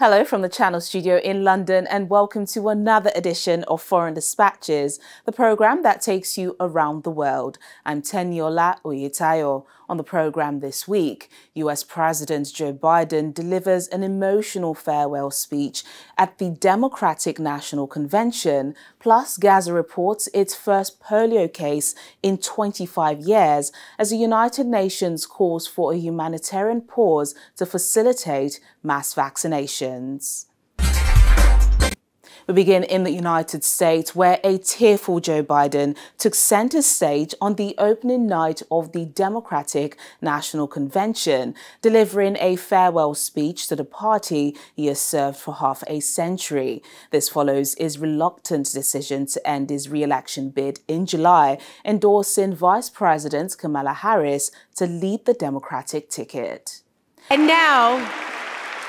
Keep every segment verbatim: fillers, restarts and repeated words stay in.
Hello from the Channel studio in London and welcome to another edition of Foreign Dispatches, the programme that takes you around the world. I'm Teniola Oyetayo. On the programme this week, U S President Joe Biden delivers an emotional farewell speech at the Democratic National Convention, plus Gaza reports its first polio case in twenty-five years as the United Nations calls for a humanitarian pause to facilitate mass vaccination. We begin in the United States, where a tearful Joe Biden took center stage on the opening night of the Democratic National Convention, delivering a farewell speech to the party he has served for half a century. This follows his reluctant decision to end his re-election bid in July, endorsing Vice President Kamala Harris to lead the Democratic ticket. And now,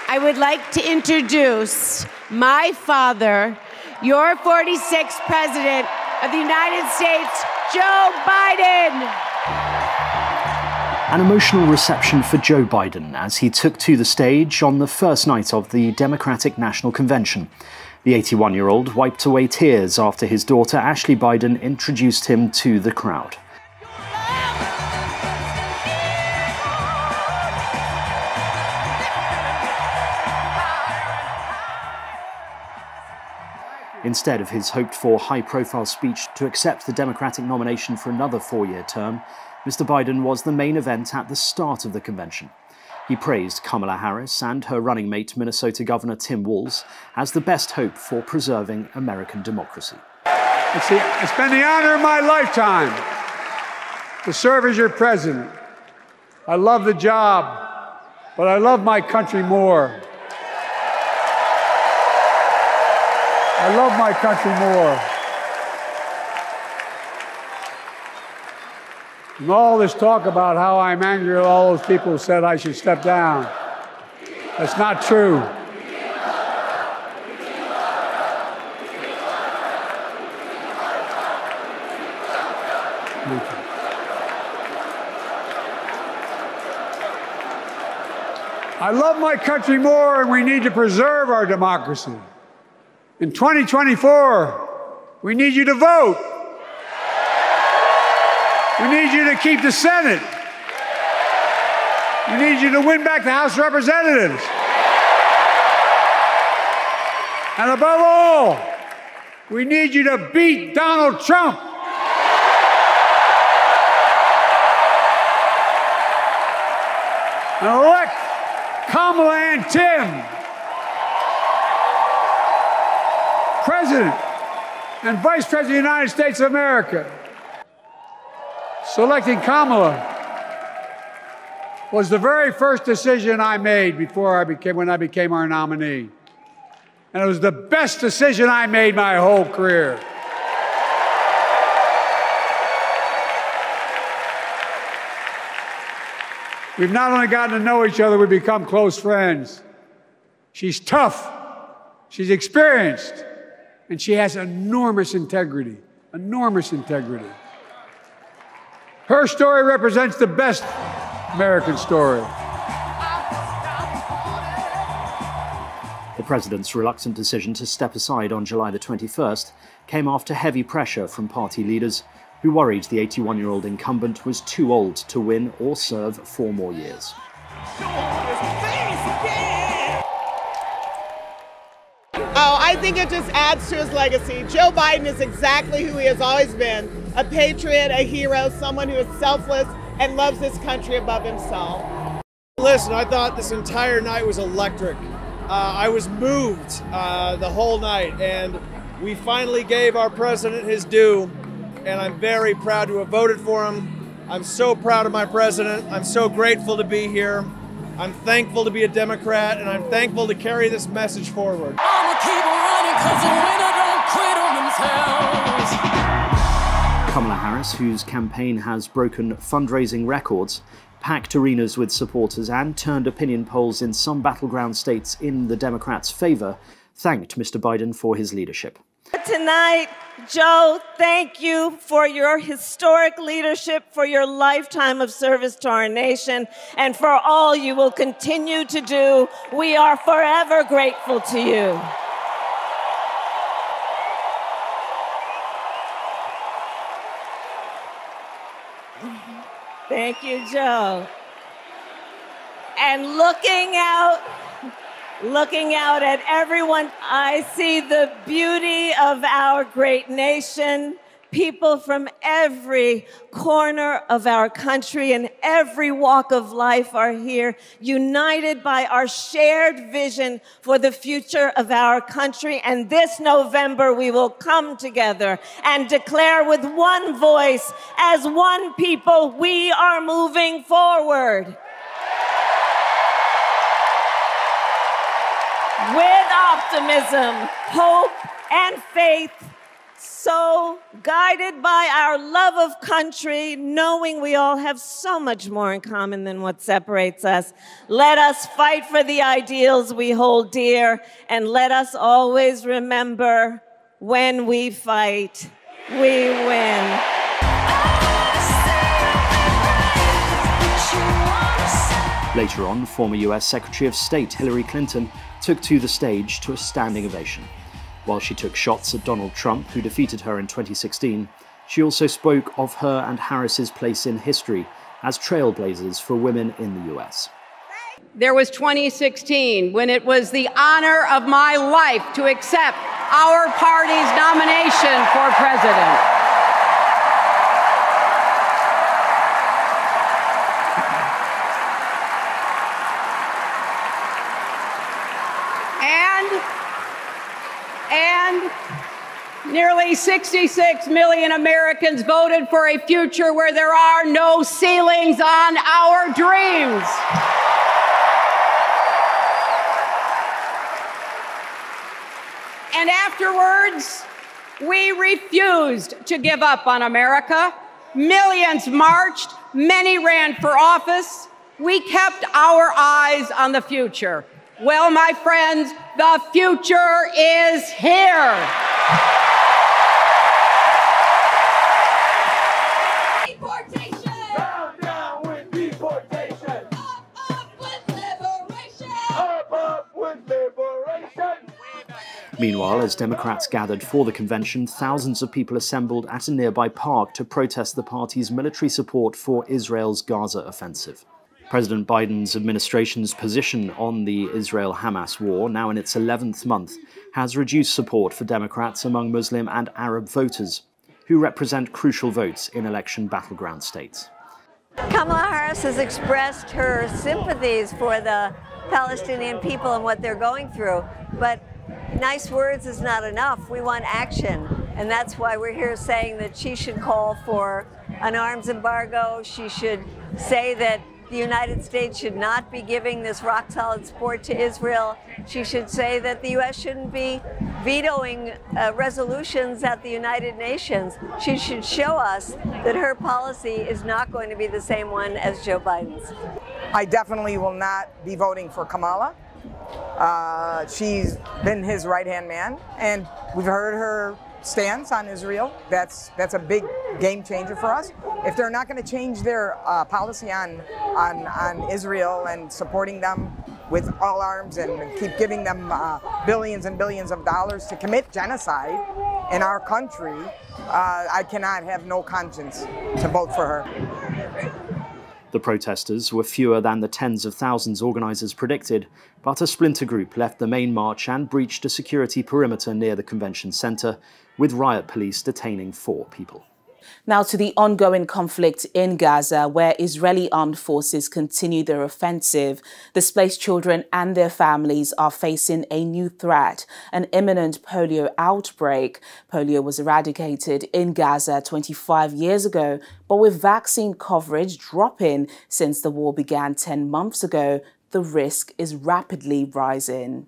I would like to introduce my father, your forty-sixth President of the United States, Joe Biden. An emotional reception for Joe Biden as he took to the stage on the first night of the Democratic National Convention. The eighty-one-year-old wiped away tears after his daughter, Ashley Biden, introduced him to the crowd. Instead of his hoped-for high-profile speech to accept the Democratic nomination for another four-year term, Mister Biden was the main event at the start of the convention. He praised Kamala Harris and her running mate, Minnesota Governor Tim Walz, as the best hope for preserving American democracy. It's, the, it's been the honor of my lifetime to serve as your president. I love the job, but I love my country more. I love my country more. And all this talk about how I'm angry at all those people who said I should step down. That's not true. I love my country more, and we need to preserve our democracy. In twenty twenty-four, we need you to vote. We need you to keep the Senate. We need you to win back the House of Representatives. And above all, we need you to beat Donald Trump. And elect Kamala and Tim. President and Vice President of the United States of America. Selecting Kamala was the very first decision I made before I became, when I became our nominee. And it was the best decision I made my whole career. We've not only gotten to know each other, we've become close friends. She's tough, she's experienced, and she has enormous integrity, enormous integrity. Her story represents the best American story. The president's reluctant decision to step aside on July the twenty-first came after heavy pressure from party leaders who worried the eighty-one-year-old incumbent was too old to win or serve four more years. Oh, I think it just adds to his legacy. Joe Biden is exactly who he has always been, a patriot, a hero, someone who is selfless and loves his country above himself. Listen, I thought this entire night was electric. Uh, I was moved uh, the whole night, and we finally gave our president his due, and I'm very proud to have voted for him. I'm so proud of my president. I'm so grateful to be here. I'm thankful to be a Democrat, and I'm thankful to carry this message forward. Kamala Harris, whose campaign has broken fundraising records, packed arenas with supporters and turned opinion polls in some battleground states in the Democrats' favor, thanked Mister Biden for his leadership. Tonight, Joe, thank you for your historic leadership, for your lifetime of service to our nation, and for all you will continue to do. We are forever grateful to you. Thank you, Joe. And looking out, looking out at everyone, I see the beauty of our great nation, people from every corner of our country and every walk of life are here, united by our shared vision for the future of our country. And this November, we will come together and declare with one voice, as one people, we are moving forward. With optimism, hope, and faith, so guided by our love of country, knowing we all have so much more in common than what separates us, let us fight for the ideals we hold dear, and let us always remember, when we fight, we win. Later on, former U S Secretary of State Hillary Clinton took to the stage to a standing ovation. While she took shots at Donald Trump, who defeated her in twenty sixteen, she also spoke of her and Harris's place in history as trailblazers for women in the U S. There was twenty sixteen, when it was the honor of my life to accept our party's nomination for president. Nearly sixty-six million Americans voted for a future where there are no ceilings on our dreams. And afterwards, we refused to give up on America. Millions marched, many ran for office. We kept our eyes on the future. Well, my friends, the future is here. Meanwhile, as Democrats gathered for the convention, thousands of people assembled at a nearby park to protest the party's military support for Israel's Gaza offensive. President Biden's administration's position on the Israel-Hamas war, now in its eleventh month, has reduced support for Democrats among Muslim and Arab voters, who represent crucial votes in election battleground states. Kamala Harris has expressed her sympathies for the Palestinian people and what they're going through, but nice words is not enough. We want action, and that's why we're here saying that she should call for an arms embargo. She should say that the United States should not be giving this rock-solid support to Israel. She should say that the U S shouldn't be vetoing uh, resolutions at the United Nations. She should show us that her policy is not going to be the same one as Joe Biden's. I definitely will not be voting for Kamala. Uh, she's been his right-hand man, and we've heard her stance on Israel. That's that's a big game changer for us. If they're not going to change their uh, policy on, on on Israel and supporting them with all arms and keep giving them uh, billions and billions of dollars to commit genocide in our country, uh, I cannot have no conscience to vote for her. The protesters were fewer than the tens of thousands organisers predicted, but a splinter group left the main march and breached a security perimeter near the convention centre, with riot police detaining four people. Now to the ongoing conflict in Gaza, where Israeli armed forces continue their offensive. Displaced children and their families are facing a new threat, an imminent polio outbreak. Polio was eradicated in Gaza twenty-five years ago, but with vaccine coverage dropping since the war began ten months ago, the risk is rapidly rising.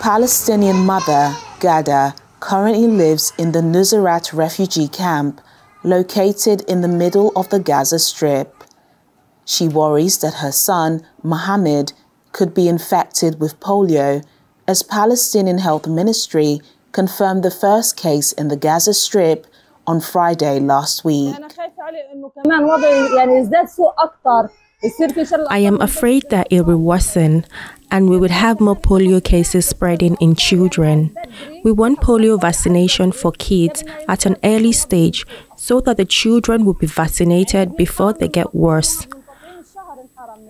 Palestinian mother Gadda currently lives in the Nuzerat refugee camp, located in the middle of the Gaza Strip. She worries that her son, Mohammed, could be infected with polio as Palestinian Health Ministry confirmed the first case in the Gaza Strip on Friday last week. I am afraid that it will worsen and we would have more polio cases spreading in children. We want polio vaccination for kids at an early stage so that the children will be vaccinated before they get worse.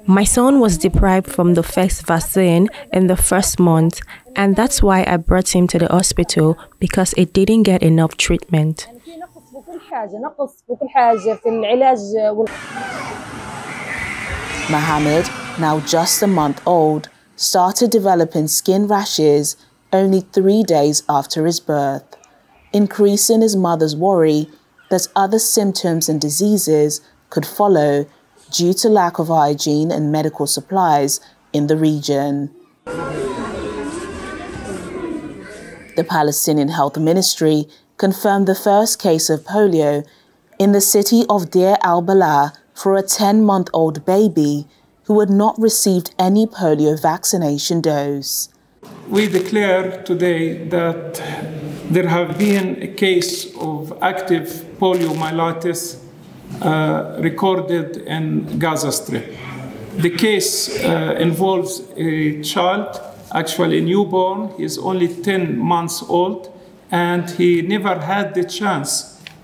My son was deprived from the first vaccine in the first month, and that's why I brought him to the hospital because it didn't get enough treatment. Mohammed, now just a month old, started developing skin rashes only three days after his birth, increasing his mother's worry that other symptoms and diseases could follow due to lack of hygiene and medical supplies in the region. The Palestinian Health Ministry confirmed the first case of polio in the city of Deir al-Balah for a ten-month-old baby who had not received any polio vaccination dose. We declare today that there have been a case of active poliomyelitis Uh, recorded in Gaza Strip. The case uh, involves a child, actually a newborn. He is only ten months old and he never had the chance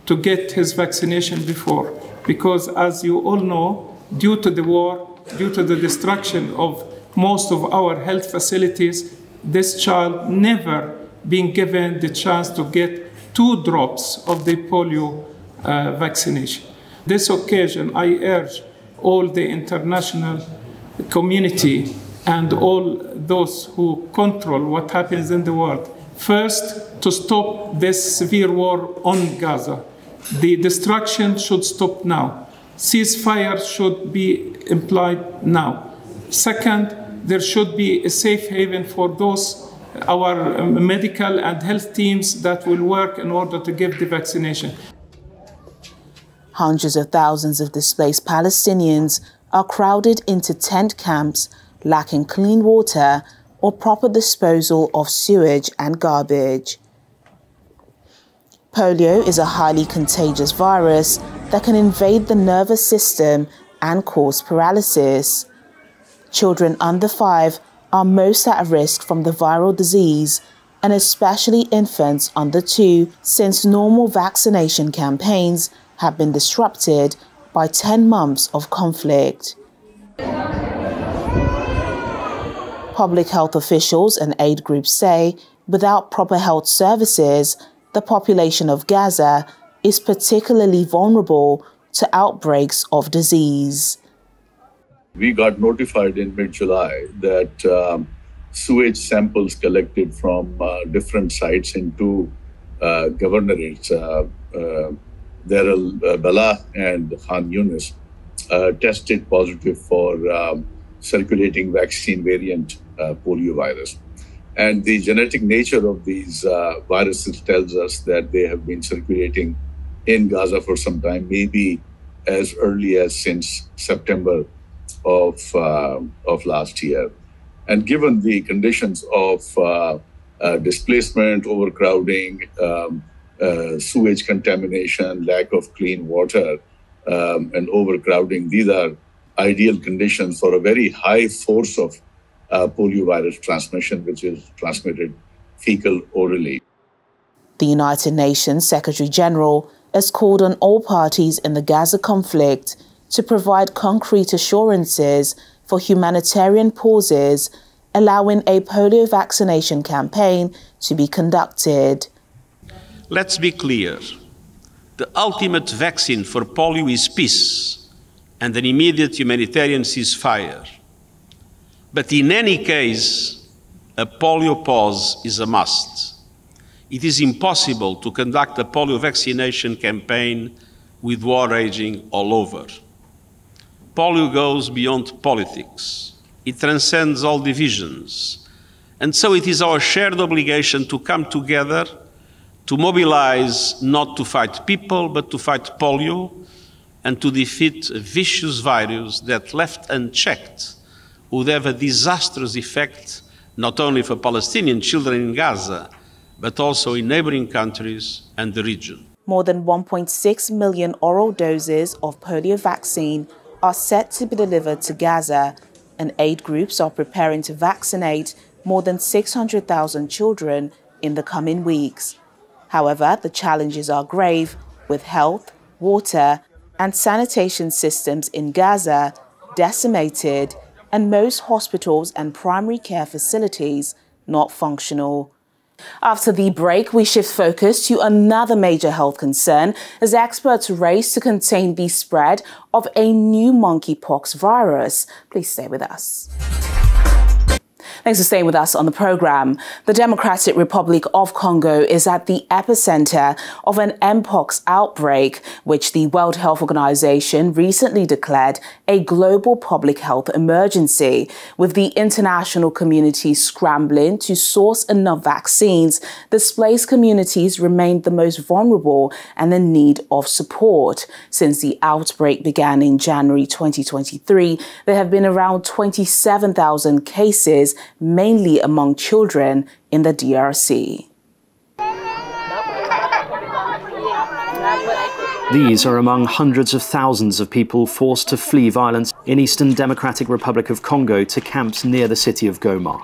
to get his vaccination before because, as you all know, due to the war, due to the destruction of most of our health facilities, this child never been given the chance to get two drops of the polio uh, vaccination. This occasion, I urge all the international community and all those who control what happens in the world, first, to stop this severe war on Gaza. The destruction should stop now. Ceasefire should be implied now. Second, there should be a safe haven for those, our medical and health teams that will work in order to give the vaccination. Hundreds of thousands of displaced Palestinians are crowded into tent camps, lacking clean water or proper disposal of sewage and garbage. Polio is a highly contagious virus that can invade the nervous system and cause paralysis. Children under five are most at risk from the viral disease, and especially infants under two, since normal vaccination campaigns have been disrupted by ten months of conflict. Public health officials and aid groups say without proper health services, the population of Gaza is particularly vulnerable to outbreaks of disease. We got notified in mid-July that um, sewage samples collected from uh, different sites in two uh, governorates, uh, uh, Deir al-Balah and Khan Yunus, uh, tested positive for um, circulating vaccine variant uh, poliovirus. And the genetic nature of these uh, viruses tells us that they have been circulating in Gaza for some time, maybe as early as since September of, uh, of last year. And given the conditions of uh, uh, displacement, overcrowding, um, Uh, sewage contamination, lack of clean water, um, and overcrowding. These are ideal conditions for a very high force of uh, poliovirus transmission, which is transmitted fecal orally. The United Nations Secretary-General has called on all parties in the Gaza conflict to provide concrete assurances for humanitarian pauses, allowing a polio vaccination campaign to be conducted. Let's be clear, the ultimate vaccine for polio is peace and an immediate humanitarian ceasefire. But in any case, a polio pause is a must. It is impossible to conduct a polio vaccination campaign with war raging all over. Polio goes beyond politics. It transcends all divisions. And so it is our shared obligation to come together to mobilize, not to fight people, but to fight polio and to defeat a vicious virus that, left unchecked, would have a disastrous effect not only for Palestinian children in Gaza, but also in neighboring countries and the region. More than one point six million oral doses of polio vaccine are set to be delivered to Gaza, and aid groups are preparing to vaccinate more than six hundred thousand children in the coming weeks. However, the challenges are grave, with health, water, and sanitation systems in Gaza decimated and most hospitals and primary care facilities not functional. After the break, we shift focus to another major health concern as experts race to contain the spread of a new monkeypox virus. Please stay with us. Thanks for staying with us on the program. The Democratic Republic of Congo is at the epicenter of an M pox outbreak, which the World Health Organization recently declared a global public health emergency, with the international community scrambling to source enough vaccines. Displaced communities remain the most vulnerable and in need of support. Since the outbreak began in January twenty twenty-three, there have been around twenty-seven thousand cases, mainly among children in the D R C. These are among hundreds of thousands of people forced to flee violence in Eastern Democratic Republic of Congo to camps near the city of Goma.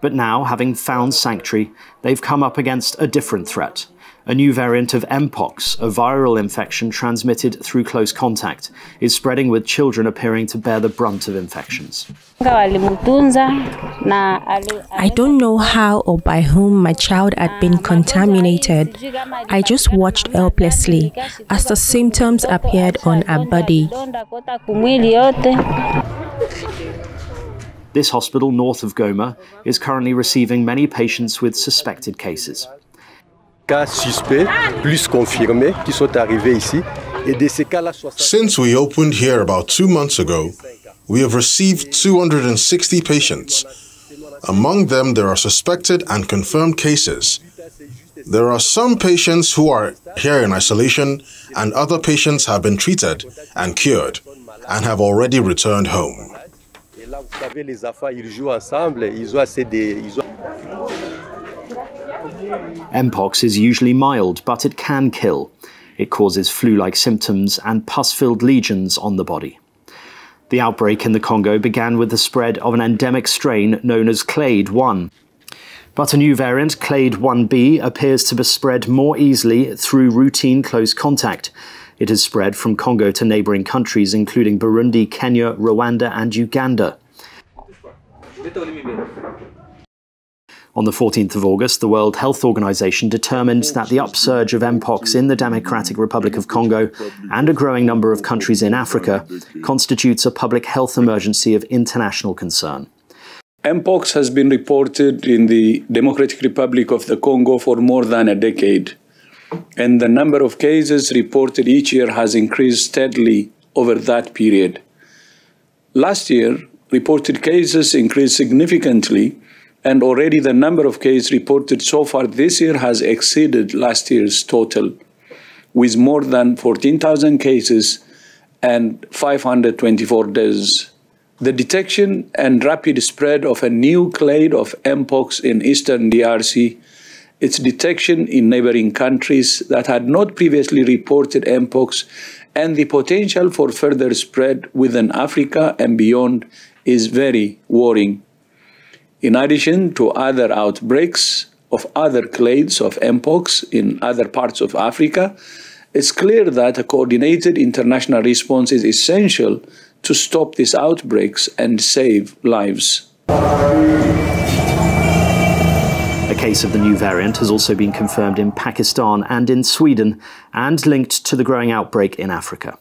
But now, having found sanctuary, they've come up against a different threat, a new variant of M pox, a viral infection transmitted through close contact, is spreading, with children appearing to bear the brunt of infections. I don't know how or by whom my child had been contaminated. I just watched helplessly as the symptoms appeared on her body. This hospital north of Goma is currently receiving many patients with suspected cases. Since we opened here about two months ago, we have received two hundred sixty patients. Among them, there are suspected and confirmed cases. There are some patients who are here in isolation, and other patients have been treated and cured and have already returned home. M pox is usually mild, but it can kill. It causes flu-like symptoms and pus-filled lesions on the body. The outbreak in the Congo began with the spread of an endemic strain known as Clade one. But a new variant, Clade one B, appears to be spread more easily through routine close contact. It has spread from Congo to neighboring countries, including Burundi, Kenya, Rwanda, and Uganda. On the fourteenth of August, the World Health Organization determined that the upsurge of M pox in the Democratic Republic of Congo and a growing number of countries in Africa constitutes a public health emergency of international concern. M pox has been reported in the Democratic Republic of the Congo for more than a decade, and the number of cases reported each year has increased steadily over that period. Last year, reported cases increased significantly, and already the number of cases reported so far this year has exceeded last year's total, with more than fourteen thousand cases and five hundred twenty-four deaths. The detection and rapid spread of a new clade of M pox in eastern D R C, its detection in neighboring countries that had not previously reported M pox, and the potential for further spread within Africa and beyond is very worrying. In addition to other outbreaks of other clades of M pox in other parts of Africa, it's clear that a coordinated international response is essential to stop these outbreaks and save lives. A case of the new variant has also been confirmed in Pakistan and in Sweden, and linked to the growing outbreak in Africa.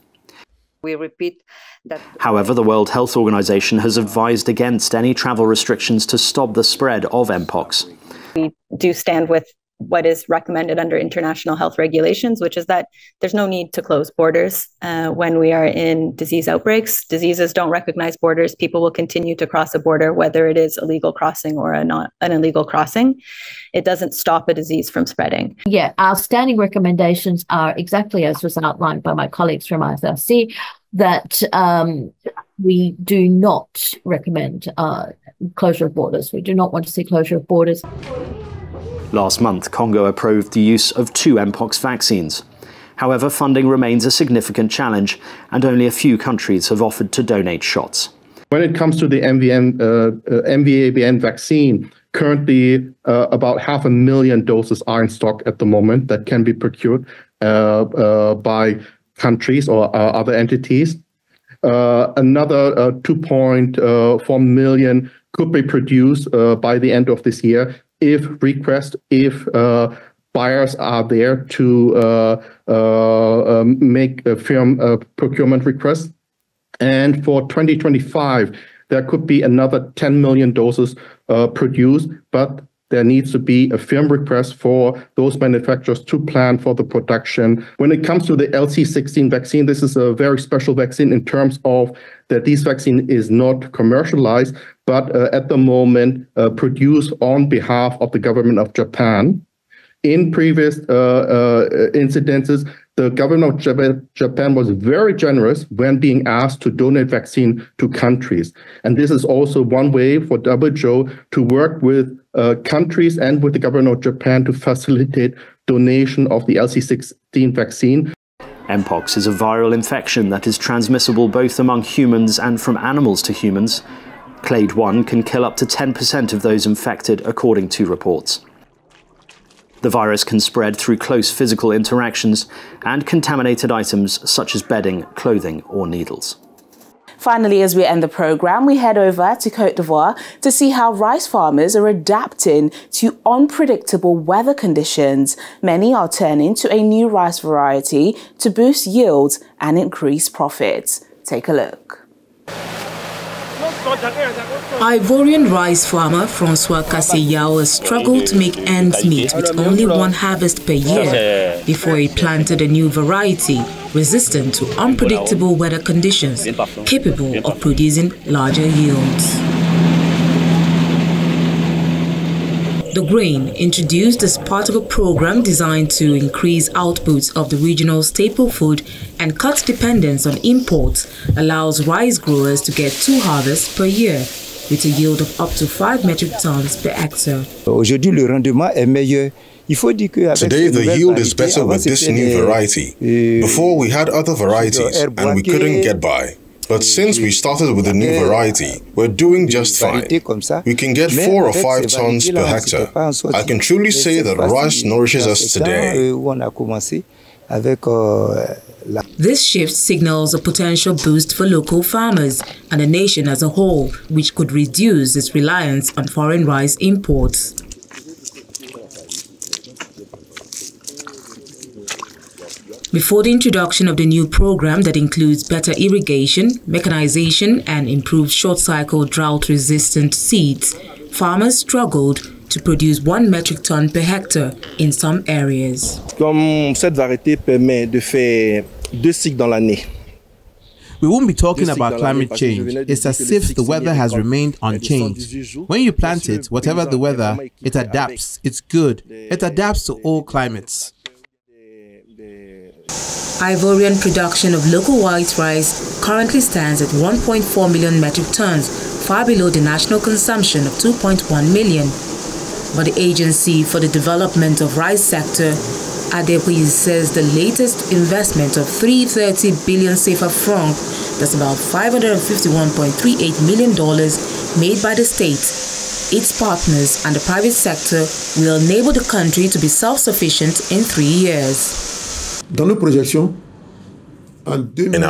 We repeat that. However, the World Health Organization has advised against any travel restrictions to stop the spread of M pox. We do stand with what is recommended under international health regulations, which is that there's no need to close borders uh, when we are in disease outbreaks. Diseases don't recognize borders. People will continue to cross a border, whether it is a legal crossing or a not, an illegal crossing. It doesn't stop a disease from spreading. Yeah, our standing recommendations are exactly as was outlined by my colleagues from I F R C, that um, we do not recommend uh, closure of borders. We do not want to see closure of borders. Last month, Congo approved the use of two M pox vaccines. However, funding remains a significant challenge, and only a few countries have offered to donate shots. When it comes to the M V A B N vaccine, currently uh, about half a million doses are in stock at the moment that can be procured uh, uh, by countries or uh, other entities. Uh, another uh, two point four million could be produced uh, by the end of this year if request, if uh, buyers are there to uh, uh, make a firm uh, procurement request. And for twenty twenty-five, there could be another ten million doses uh, produced, but there needs to be a firm request for those manufacturers to plan for the production. When it comes to the L C sixteen vaccine, this is a very special vaccine in terms of that this vaccine is not commercialized, but uh, at the moment uh, produced on behalf of the government of Japan. In previous uh, uh, incidences, the government of Japan was very generous when being asked to donate vaccine to countries. And this is also one way for W H O to work with uh, countries and with the government of Japan to facilitate donation of the L C sixteen vaccine. M pox is a viral infection that is transmissible both among humans and from animals to humans. Clade one can kill up to ten percent of those infected, according to reports. The virus can spread through close physical interactions and contaminated items such as bedding, clothing or needles. Finally, as we end the programme, we head over to Côte d'Ivoire to see how rice farmers are adapting to unpredictable weather conditions. Many are turning to a new rice variety to boost yields and increase profits. Take a look. Ivorian rice farmer Francois Cassiawa struggled to make ends meet with only one harvest per year before he planted a new variety resistant to unpredictable weather conditions, capable of producing larger yields. The grain, introduced as part of a program designed to increase outputs of the regional staple food and cut dependence on imports, allows rice growers to get two harvests per year, with a yield of up to five metric tons per hectare. Today the yield is better with this new variety. Before we had other varieties and we couldn't get by. But since we started with a new variety, we're doing just fine. We can get four or five tons per hectare. I can truly say that rice nourishes us today. This shift signals a potential boost for local farmers and the nation as a whole, which could reduce its reliance on foreign rice imports. Before the introduction of the new program that includes better irrigation, mechanization and improved short-cycle drought-resistant seeds, farmers struggled to produce one metric ton per hectare in some areas. We won't be talking about climate change. It's as if the weather has remained unchanged. When you plant it, whatever the weather, it adapts. It's good. It adapts to all climates. Ivorian production of local white rice currently stands at one point four million metric tons, far below the national consumption of two point one million. But the Agency for the Development of Rice Sector, Adepuiz, says the latest investment of three hundred thirty billion sefa franc, that's about five hundred fifty-one point three eight million dollars, made by the state, its partners and the private sector, will enable the country to be self-sufficient in three years. In our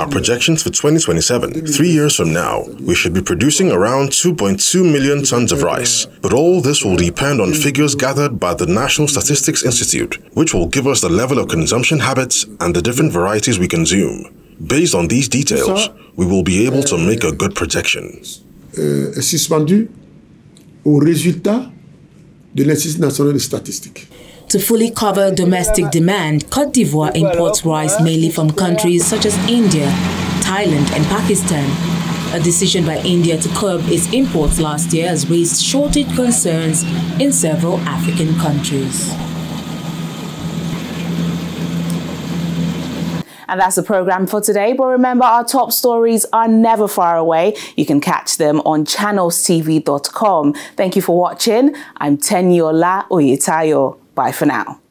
projections for twenty twenty-seven, three years from now, we should be producing around two point two million tons of rice. But all this will depend on figures gathered by the National Statistics Institute, which will give us the level of consumption habits and the different varieties we consume. Based on these details, we will be able to make a good projection. Suspendu au résultat de l'Institut national de statistique. To fully cover domestic demand, Côte d'Ivoire imports rice mainly from countries such as India, Thailand and Pakistan. A decision by India to curb its imports last year has raised shortage concerns in several African countries. And that's the program for today. But remember, our top stories are never far away. You can catch them on channels t v dot com. Thank you for watching. I'm Teniola Oyetayo. Bye for now.